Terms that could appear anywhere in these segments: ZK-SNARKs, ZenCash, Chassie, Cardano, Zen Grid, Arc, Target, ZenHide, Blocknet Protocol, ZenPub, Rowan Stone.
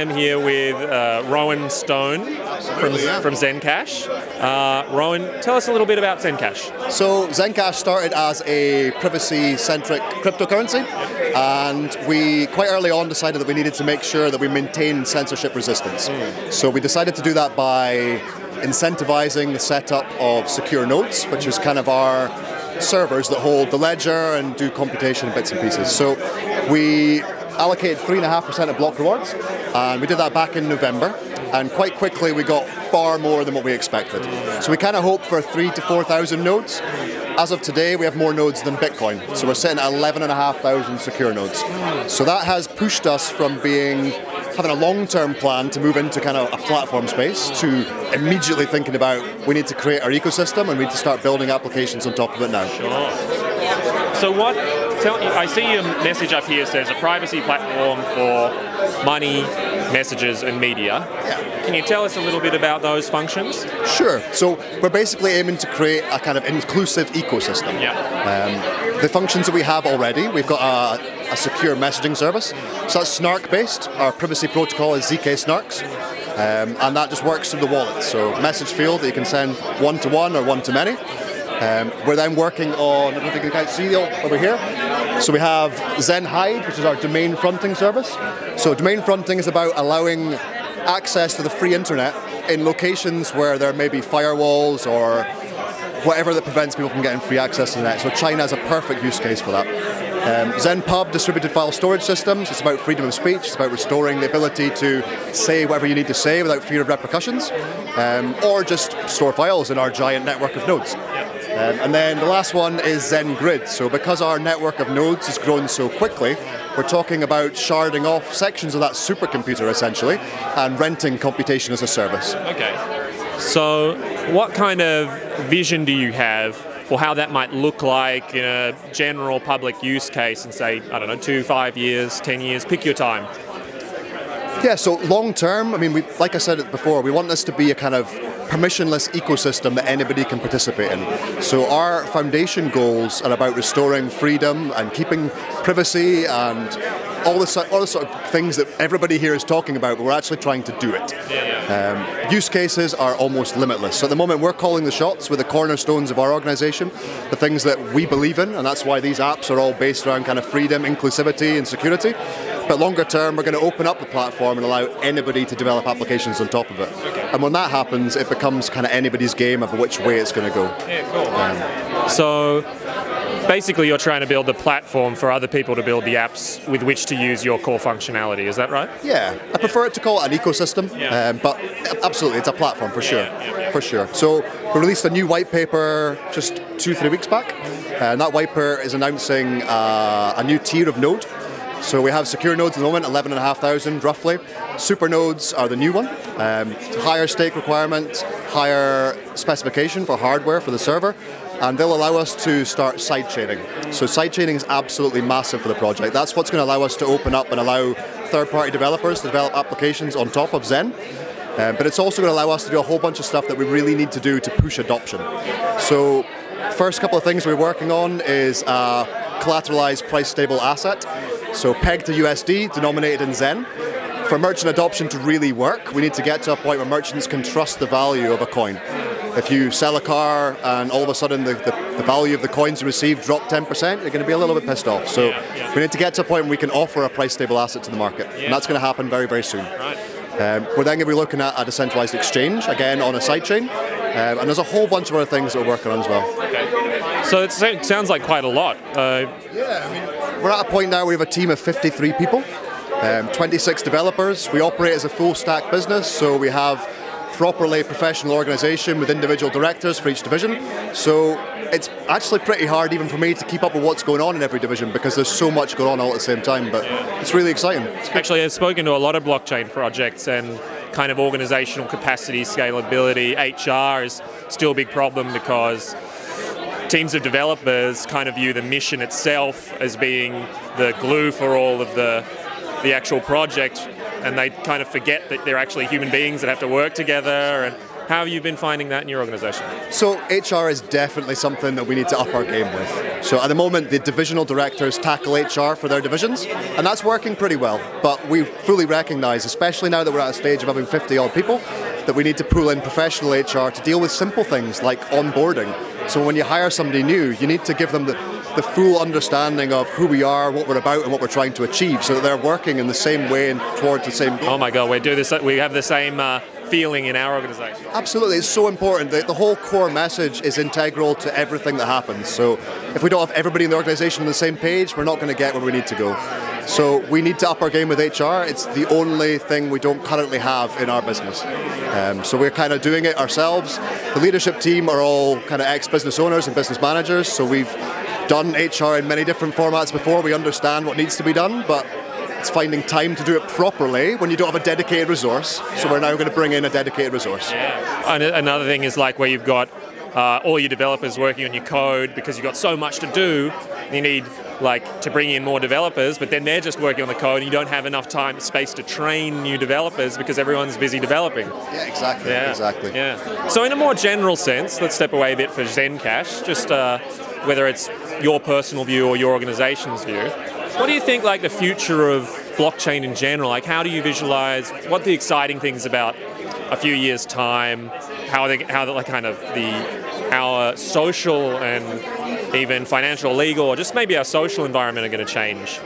am here with Rowan Stone from ZenCash. Rowan, tell us a little bit about ZenCash. So ZenCash started as a privacy-centric cryptocurrency, and we quite early on decided that we needed to make sure that we maintain censorship resistance. So we decided to do that by incentivizing the setup of secure nodes, which is kind of our servers that hold the ledger and do computation in bits and pieces. So we allocated 3.5% of block rewards, and we did that back in November, and quite quickly we got far more than what we expected. So we kind of hope for 3,000 to 4,000 nodes. As of today, we have more nodes than Bitcoin, so we're sitting at 11,500 secure nodes. So that has pushed us from having a long-term plan to move into kind of a platform space to immediately thinking about we need to create our ecosystem and we need to start building applications on top of it now. Sure. So what? I see your message up here says a privacy platform for money, messages and media. Yeah. Can you tell us a little bit about those functions? Sure. So we're basically aiming to create a kind of inclusive ecosystem. Yeah. The functions that we have already, we've got a secure messaging service. So that's SNARK based. Our privacy protocol is ZK-SNARKs. And that just works through the wallet. So message field that you can send one-to-one or one-to-many. We're then working on, I don't know if you can kind of see over here. So we have ZenHide, which is our domain fronting service. So domain fronting is about allowing access to the free internet in locations where there may be firewalls or whatever that prevents people from getting free access to the net. So China is a perfect use case for that. ZenPub, distributed file storage systems. It's about freedom of speech. It's about restoring the ability to say whatever you need to say without fear of repercussions, or just store files in our giant network of nodes. And then the last one is Zen Grid. So because our network of nodes has grown so quickly, we're talking about sharding off sections of that supercomputer essentially and renting computation as a service. Okay. So what kind of vision do you have for how that might look like in a general public use case in, say, I don't know, 2, 5 years, 10 years, pick your time? Yeah, so long term, I mean, like I said before, we want this to be a kind of permissionless ecosystem that anybody can participate in. So our foundation goals are about restoring freedom and keeping privacy and all the sort of things that everybody here is talking about, but we're actually trying to do it. Yeah. Use cases are almost limitless. So at the moment we're calling the shots with the cornerstones of our organization, the things that we believe in, and that's why these apps are all based around kind of freedom, inclusivity and security. But longer term, we're going to open up the platform and allow anybody to develop applications on top of it. Okay. And when that happens, it becomes kind of anybody's game of which way it's going to go. Yeah, cool. So basically, you're trying to build a platform for other people to build the apps with which to use your core functionality. Is that right? Yeah. I prefer it to call it an ecosystem, but absolutely, it's a platform for sure. For sure. So we released a new white paper just 2-3 weeks back, and that white paper is announcing a new tier of node. So we have secure nodes at the moment, 11,500 roughly. Super nodes are the new one. Higher stake requirement, higher specification for hardware for the server, and they'll allow us to start sidechaining. So sidechaining is absolutely massive for the project. That's what's going to allow us to open up and allow third-party developers to develop applications on top of Zen. But it's also going to allow us to do a whole bunch of stuff that we really need to do to push adoption. So first couple of things we're working on is a collateralized price-stable asset. So pegged to USD, denominated in Zen. For merchant adoption to really work, we need to get to a point where merchants can trust the value of a coin. If you sell a car and all of a sudden the value of the coins you receive drop 10%, you're going to be a little bit pissed off. So we need to get to a point where we can offer a price-stable asset to the market. And that's going to happen very, very soon. Right. We're then going to be looking at a decentralized exchange, again on a sidechain. And there's a whole bunch of other things that we're working on as well. Okay. So it sounds like quite a lot. Yeah, I mean, we're at a point now we have a team of 53 people, 26 developers. We operate as a full stack business, so we have properly professional organization with individual directors for each division. So it's actually pretty hard even for me to keep up with what's going on in every division because there's so much going on all at the same time, but it's really exciting. Actually, I've spoken to a lot of blockchain projects and kind of organizational capacity, scalability, HR is still a big problem because teams of developers kind of view the mission itself as being the glue for all of the actual project, and they kind of forget that they're actually human beings that have to work together. And how have you been finding that in your organization? So HR is definitely something that we need to up our game with. So at the moment, the divisional directors tackle HR for their divisions, and that's working pretty well. But we fully recognise, especially now that we're at a stage of having 50-odd people, that we need to pull in professional HR to deal with simple things like onboarding. So when you hire somebody new, you need to give them the full understanding of who we are, what we're about, and what we're trying to achieve, so that they're working in the same way and towards the same goal. Oh my God, we do this. We have the same feeling in our organisation. Absolutely, it's so important. The whole core message is integral to everything that happens. So if we don't have everybody in the organisation on the same page, we're not going to get where we need to go. So we need to up our game with HR. It's the only thing we don't currently have in our business. So we're kind of doing it ourselves. The leadership team are all kind of ex-business owners and business managers, so we've done HR in many different formats before. We understand what needs to be done, but it's finding time to do it properly when you don't have a dedicated resource. Yeah. So we're now going to bring in a dedicated resource. Yeah. And another thing is like where you've got all your developers working on your code because you've got so much to do, you need like to bring in more developers, but then they're just working on the code and you don't have enough time, space to train new developers because everyone's busy developing. Yeah, exactly. Yeah. Exactly. Yeah. So in a more general sense, let's step away a bit for ZenCash, just whether it's your personal view or your organization's view. What do you think like the future of blockchain in general? Like how do you visualize what the exciting things about a few years' time, how our social and even financial, legal, or just maybe our social environment are going to change?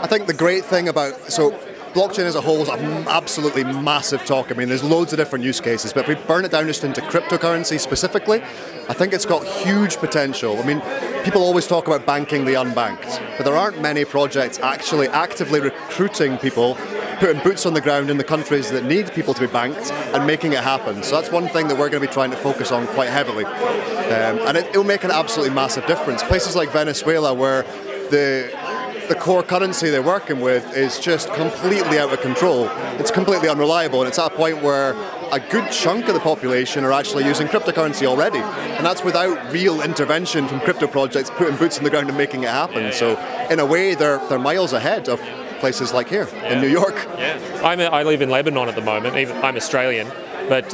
I think the great thing about, so blockchain as a whole is an absolutely massive talk. I mean, there's loads of different use cases, but if we burn it down just into cryptocurrency specifically, I think it's got huge potential. I mean, people always talk about banking the unbanked, but there aren't many projects actually actively recruiting people, putting boots on the ground in the countries that need people to be banked and making it happen. So that's one thing that we're going to be trying to focus on quite heavily. And it'll make an absolutely massive difference. Places like Venezuela, where the core currency they're working with is just completely out of control. It's completely unreliable, and it's at a point where a good chunk of the population are actually using cryptocurrency already. And that's without real intervention from crypto projects putting boots on the ground and making it happen. Yeah, yeah. So in a way, they're miles ahead of places like here, yeah, in New York. Yeah. I live in Lebanon at the moment. Even, I'm Australian, but...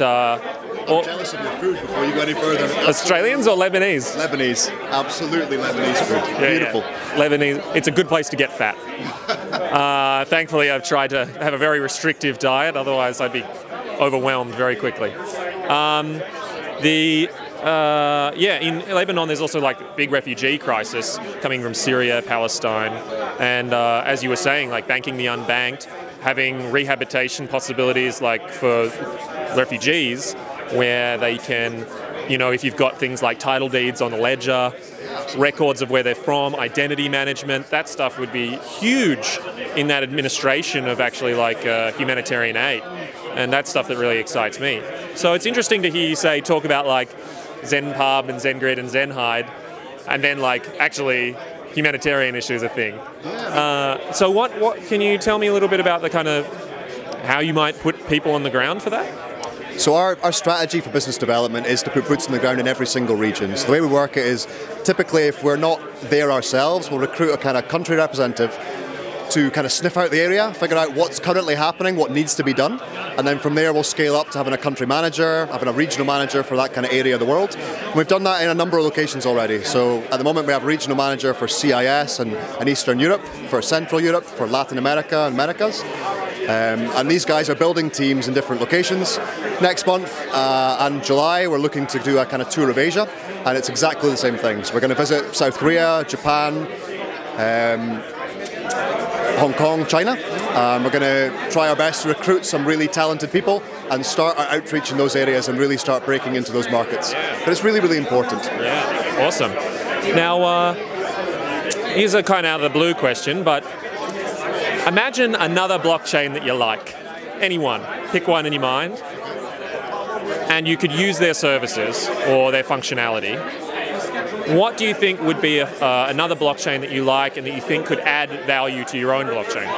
I'm jealous of your food before you go any further. Australians or Lebanese? Lebanese. Absolutely Lebanese food. Yeah, beautiful. Yeah. Lebanese. It's a good place to get fat. Thankfully, I've tried to have a very restrictive diet. Otherwise, I'd be overwhelmed very quickly. Yeah, in Lebanon, there's also like a big refugee crisis coming from Syria, Palestine. And as you were saying, like banking the unbanked, having rehabilitation possibilities like for refugees, where they can, you know, if you've got things like title deeds on the ledger, records of where they're from, identity management, that stuff would be huge in that administration of actually like humanitarian aid. And that's stuff that really excites me. So it's interesting to hear you say, talk about like ZenPub and Zen Grid and ZenHide, and then like actually humanitarian issues a thing. So what can you tell me a little bit about the kind of, how you might put people on the ground for that? So our strategy for business development is to put boots on the ground in every single region. So the way we work it is, typically if we're not there ourselves, we'll recruit a kind of country representative to kind of sniff out the area, figure out what's currently happening, what needs to be done, and then from there we'll scale up to having a country manager, having a regional manager for that kind of area of the world. And we've done that in a number of locations already. So at the moment we have a regional manager for CIS and Eastern Europe, for Central Europe, for Latin America and Americas. And these guys are building teams in different locations. Next month and July, we're looking to do a kind of tour of Asia, and it's exactly the same thing. So we're going to visit South Korea, Japan, Hong Kong, China. We're going to try our best to recruit some really talented people and start our outreach in those areas and really start breaking into those markets. But it's really, really important. Yeah, awesome. Now, here's a kind of out of the blue question, but imagine another blockchain that you like, anyone, pick one in your mind, and you could use their services or their functionality. What do you think would be another blockchain that you like and that you think could add value to your own blockchain?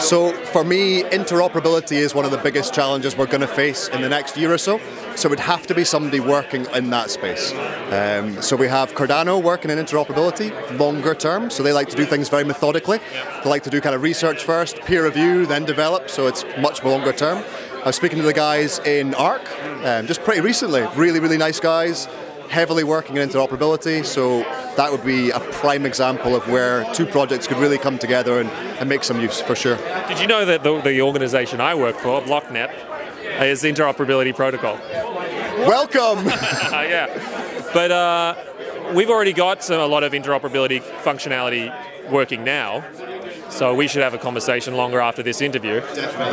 So for me, interoperability is one of the biggest challenges we're going to face in the next year or so. So it would have to be somebody working in that space. So we have Cardano working in interoperability, longer term. So they like to do things very methodically. Yep. They like to do kind of research first, peer review, then develop. So it's much more longer term. I was speaking to the guys in Arc just pretty recently. Really, really nice guys. heavily working in interoperability, so that would be a prime example of where two projects could really come together and make some use, for sure. Did you know that the organization I work for, Blocknet, is interoperability protocol? Welcome! Yeah, but we've already got a lot of interoperability functionality working now, so we should have a conversation longer after this interview. Definitely.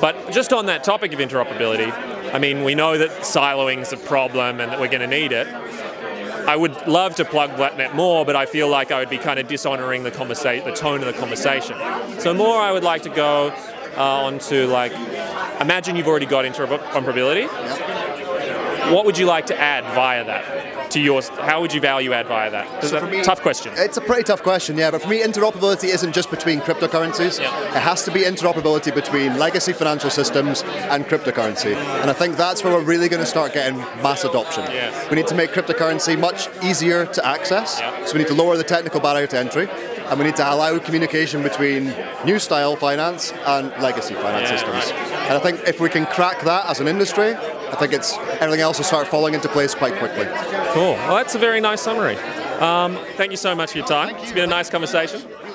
But just on that topic of interoperability, I mean, we know that siloing's a problem and that we're going to need it. I would love to plug Blocknet more, but I feel like I would be kind of dishonoring the tone of the conversation. So more I would like to go onto, like, imagine you've already got interoperability. What would you like to add via that? To yours, how would you value add via that? So me, tough question. It's a pretty tough question, yeah. But for me, interoperability isn't just between cryptocurrencies. Yeah. It has to be interoperability between legacy financial systems and cryptocurrency. And I think that's where we're really going to start getting mass adoption. Yes. We need to make cryptocurrency much easier to access. Yeah. So we need to lower the technical barrier to entry. And we need to allow communication between new style finance and legacy finance systems. Right. And I think if we can crack that as an industry, I think it's everything else will start falling into place quite quickly. Cool. Well, that's a very nice summary. Thank you so much for your time. It's been a nice conversation.